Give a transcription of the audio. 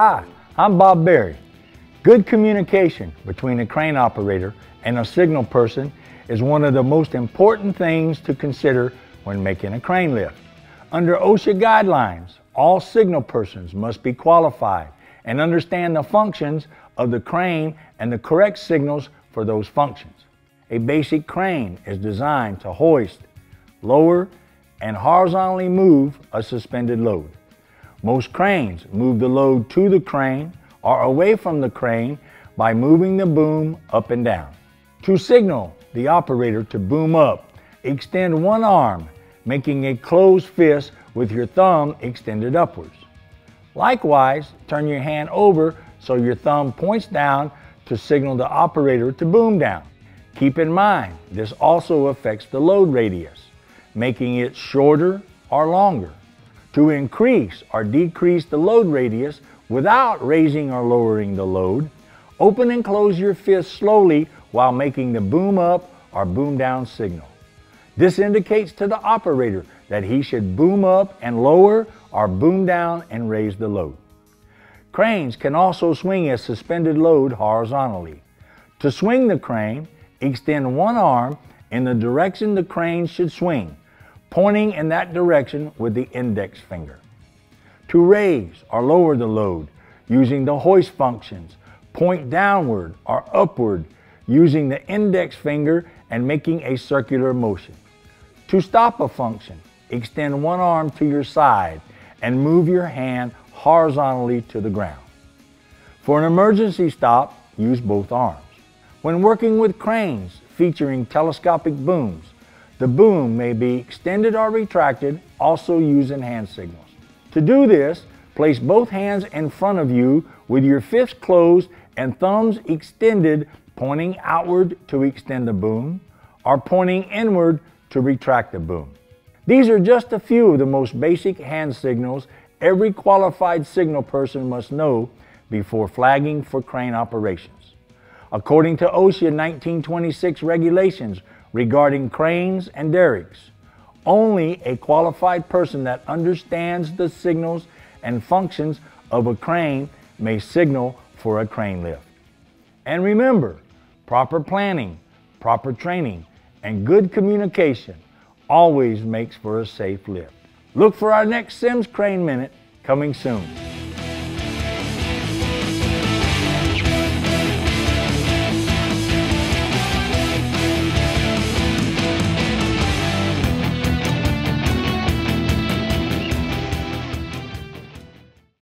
Hi, I'm Bob Berry. Good communication between a crane operator and a signal person is one of the most important things to consider when making a crane lift. Under OSHA guidelines, all signal persons must be qualified and understand the functions of the crane and the correct signals for those functions. A basic crane is designed to hoist, lower, and horizontally move a suspended load. Most cranes move the load to the crane or away from the crane by moving the boom up and down. To signal the operator to boom up, extend one arm, making a closed fist with your thumb extended upwards. Likewise, turn your hand over so your thumb points down to signal the operator to boom down. Keep in mind, this also affects the load radius, making it shorter or longer. To increase or decrease the load radius without raising or lowering the load, open and close your fist slowly while making the boom up or boom down signal. This indicates to the operator that he should boom up and lower or boom down and raise the load. Cranes can also swing a suspended load horizontally. To swing the crane, extend one arm in the direction the crane should swing, pointing in that direction with the index finger. To raise or lower the load using the hoist functions, point downward or upward using the index finger and making a circular motion. To stop a function, extend one arm to your side and move your hand horizontally to the ground. For an emergency stop, use both arms. When working with cranes featuring telescopic booms, the boom may be extended or retracted, also using hand signals. To do this, place both hands in front of you with your fists closed and thumbs extended, pointing outward to extend the boom or pointing inward to retract the boom. These are just a few of the most basic hand signals every qualified signal person must know before flagging for crane operations. According to OSHA 1926 regulations, regarding cranes and derricks, only a qualified person that understands the signals and functions of a crane may signal for a crane lift. And remember, proper planning, proper training, and good communication always makes for a safe lift. Look for our next Sims Crane Minute coming soon.